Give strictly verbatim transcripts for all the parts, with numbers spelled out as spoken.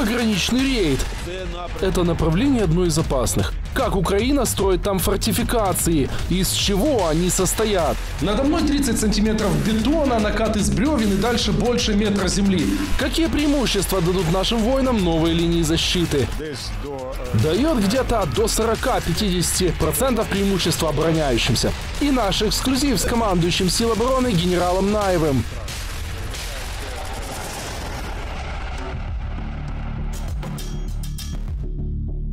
пограничный рейд. Это направление одно из опасных. Как Украина строит там фортификации, из чего они состоят. Надо мной тридцать сантиметров бетона, накат из бревен и дальше больше метра земли. Какие преимущества дадут нашим воинам новые линии защиты? Дает где-то до сорока-пятидесяти процентов преимущества обороняющимся. И наш эксклюзив с командующим сил обороны генералом Наевым.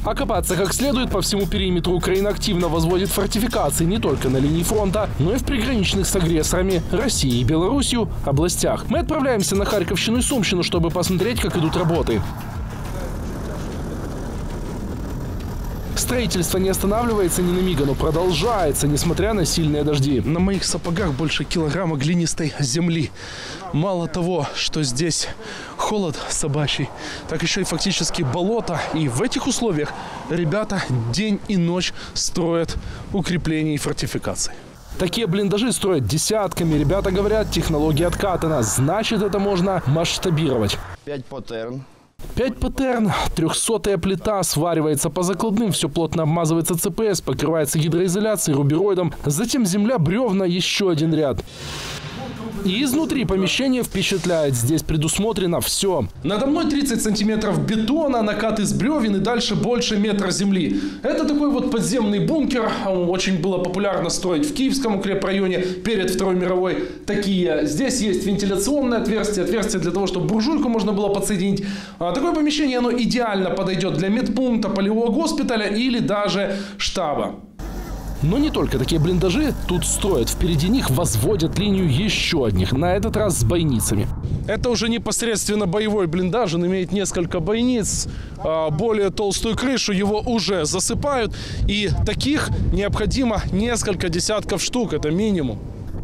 Окопаться как следует по всему периметру Украина активно возводит фортификации не только на линии фронта, но и в приграничных с агрессорами России и Беларусью областях. Мы отправляемся на Харьковщину и Сумщину, чтобы посмотреть, как идут работы. Строительство не останавливается ни на миг, оно продолжается, несмотря на сильные дожди. На моих сапогах больше килограмма глинистой земли. Мало того, что здесь холод собачий, так еще и фактически болото. И в этих условиях ребята день и ночь строят укрепления и фортификации. Такие блиндажи строят десятками. Ребята говорят, технология откатана, значит это можно масштабировать. Пять паттерн. Пять паттерн, трехсотая плита, сваривается по закладным, все плотно обмазывается ЦПС, покрывается гидроизоляцией, рубероидом, затем земля, бревна, еще один ряд. И изнутри помещение впечатляет. Здесь предусмотрено все. Надо мной тридцать сантиметров бетона, накат из бревен и дальше больше метра земли. Это такой вот подземный бункер. Очень было популярно строить в Киевском укрепрайоне перед Второй мировой. Такие. Здесь есть вентиляционное отверстие, отверстие для того, чтобы буржуйку можно было подсоединить. Такое помещение, оно идеально подойдет для медпункта, полевого госпиталя или даже штаба. Но не только такие блиндажи тут строят. Впереди них возводят линию еще одних, на этот раз с бойницами. Это уже непосредственно боевой блиндаж. Он имеет несколько бойниц, более толстую крышу. Его уже засыпают. И таких необходимо несколько десятков штук. Это минимум.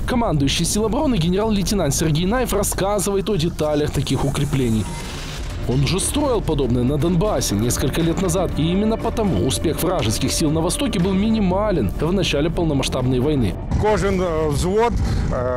Командующий сил обороны генерал-лейтенант Сергей Наев рассказывает о деталях таких укреплений. Он же строил подобное на Донбассе несколько лет назад. И именно потому успех вражеских сил на Востоке был минимален в начале полномасштабной войны. Кожен взвод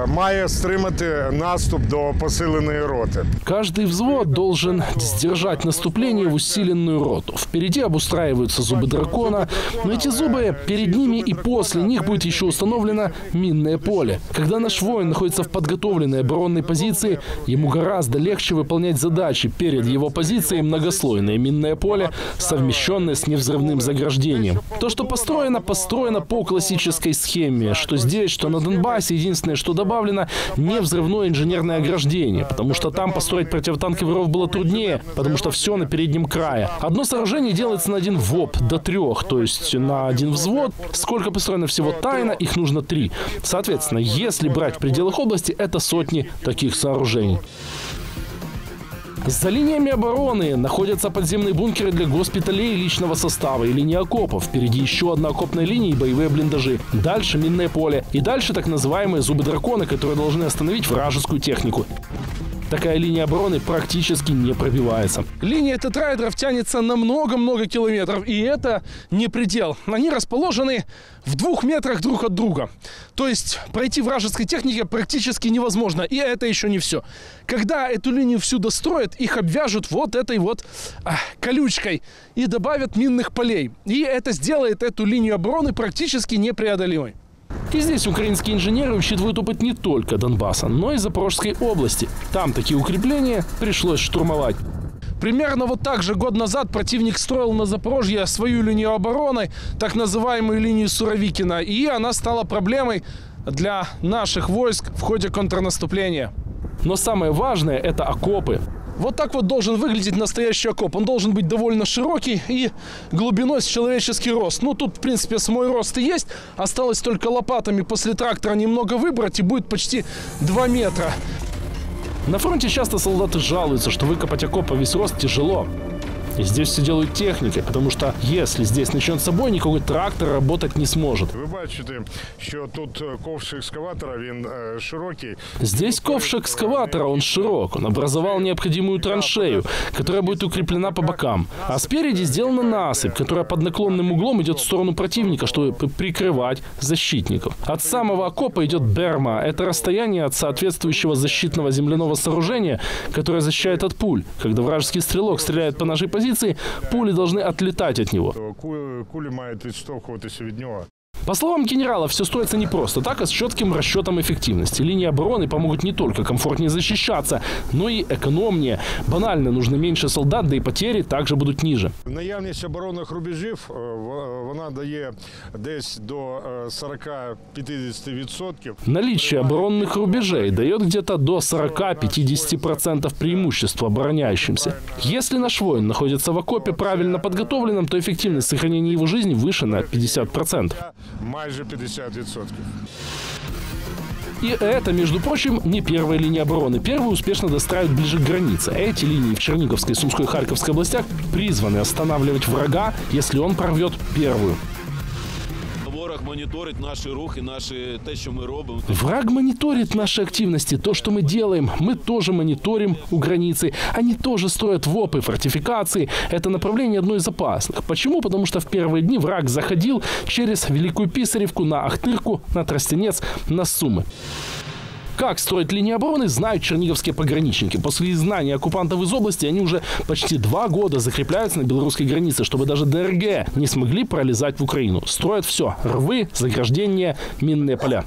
має стримати наступ до посиленной роты. Каждый взвод должен сдержать наступление в усиленную роту. Впереди обустраиваются зубы дракона, но эти зубы перед ними и после них будет еще установлено минное поле. Когда наш воин находится в подготовленной оборонной позиции, ему гораздо легче выполнять задачи перед его позицией многослойное минное поле, совмещенное с невзрывным заграждением. То, что построено, построено по классической схеме, что здесь, что на Донбассе, единственное, что добавлено, невзрывное инженерное ограждение, потому что там построить противотанковый ров было труднее, потому что все на переднем крае. Одно сооружение делается на один ВОП до трех, то есть на один взвод. Сколько построено всего тайно, их нужно три. Соответственно, если брать в пределах области, это сотни таких сооружений. За линиями обороны находятся подземные бункеры для госпиталей и личного состава и линии окопов. Впереди еще одна окопная линия и боевые блиндажи. Дальше минное поле. И дальше так называемые зубы дракона, которые должны остановить вражескую технику. Такая линия обороны практически не пробивается. Линия тетрайдеров тянется на много-много километров. И это не предел. Они расположены в двух метрах друг от друга. То есть пройти вражеской технике практически невозможно. И это еще не все. Когда эту линию всю достроят, их обвяжут вот этой вот а, колючкой. И добавят минных полей. И это сделает эту линию обороны практически непреодолимой. И здесь украинские инженеры учитывают опыт не только Донбасса, но и Запорожской области. Там такие укрепления пришлось штурмовать. Примерно вот так же год назад противник строил на Запорожье свою линию обороны, так называемую линию Суровикина. И она стала проблемой для наших войск в ходе контрнаступления. Но самое важное – это окопы. Вот так вот должен выглядеть настоящий окоп. Он должен быть довольно широкий и глубиной с человеческий рост. Ну, тут, в принципе, с мой рост и есть. Осталось только лопатами после трактора немного выбрать, и будет почти два метра. На фронте часто солдаты жалуются, что выкопать окоп по весь рост тяжело. И здесь все делают техники, потому что если здесь начнется бой, никакой трактор работать не сможет. Вы бачите, что тут ковш экскаватора, он широкий. Здесь ковш экскаватора, он широк. Он образовал необходимую траншею, которая будет укреплена по бокам. А спереди сделана насыпь, которая под наклонным углом идет в сторону противника, чтобы прикрывать защитников. От самого окопа идет берма. Это расстояние от соответствующего защитного земляного сооружения, которое защищает от пуль. Когда вражеский стрелок стреляет по нашей позиции, пули должны отлетать от него. По словам генерала, все строится не просто так, а с четким расчетом эффективности. Линии обороны помогут не только комфортнее защищаться, но и экономнее. Банально, нужно меньше солдат, да и потери также будут ниже. Наявність оборонных рубежів, вона дає десь до сорока-пятидесяти відсотків. Наличие оборонных рубежей дает где-то до сорока-пятидесяти процентов преимущества обороняющимся. Если наш воин находится в окопе правильно подготовленном, то эффективность сохранения его жизни выше на пятьдесят процентов. Майже пятьдесят процентов. И это, между прочим, не первая линия обороны. Первую успешно достраивают ближе к границе. Эти линии в Черниговской, Сумской и Харьковской областях призваны останавливать врага, если он прорвет первую. Мониторить наши рухи, наши, то, что мы робим. Враг мониторит наши активности, то, что мы делаем. Мы тоже мониторим у границы. Они тоже строят вопы, фортификации. Это направление одно из опасных. Почему? Потому что в первые дни враг заходил через Великую Писаревку на Ахтырку, на Тростенец, на Сумы. Как строить линии обороны, знают черниговские пограничники. После изгнания оккупантов из области они уже почти два года закрепляются на белорусской границе, чтобы даже ДРГ не смогли пролезать в Украину. Строят все – рвы, заграждения, минные поля.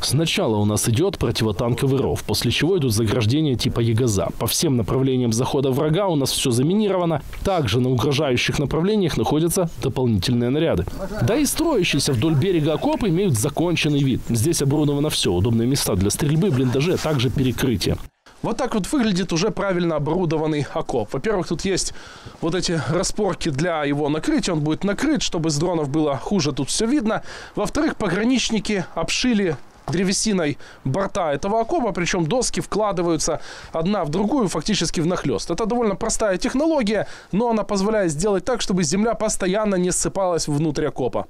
Сначала у нас идет противотанковый ров, после чего идут заграждения типа Ягоза. По всем направлениям захода врага у нас все заминировано. Также на угрожающих направлениях находятся дополнительные наряды. Да и строящиеся вдоль берега окопы имеют законченный вид. Здесь оборудовано все – удобные места для стрельбы, блиндажи, а также перекрытия. Вот так вот выглядит уже правильно оборудованный окоп. Во-первых, тут есть вот эти распорки для его накрытия. Он будет накрыт, чтобы с дронов было хуже, тут все видно. Во-вторых, пограничники обшили древесиной борта этого окопа, причем доски вкладываются одна в другую, фактически внахлёст. Это довольно простая технология, но она позволяет сделать так, чтобы земля постоянно не ссыпалась внутрь окопа.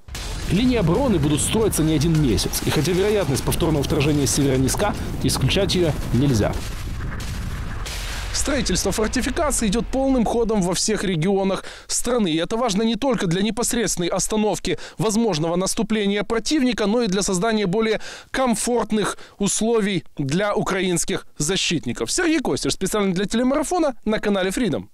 Линии обороны будут строиться не один месяц. И хотя вероятность повторного вторжения с севера низка, исключать ее нельзя. Строительство фортификаций идет полным ходом во всех регионах страны. И это важно не только для непосредственной остановки возможного наступления противника, но и для создания более комфортных условий для украинских защитников. Сергей Костеж, специально для телемарафона на канале Freedom.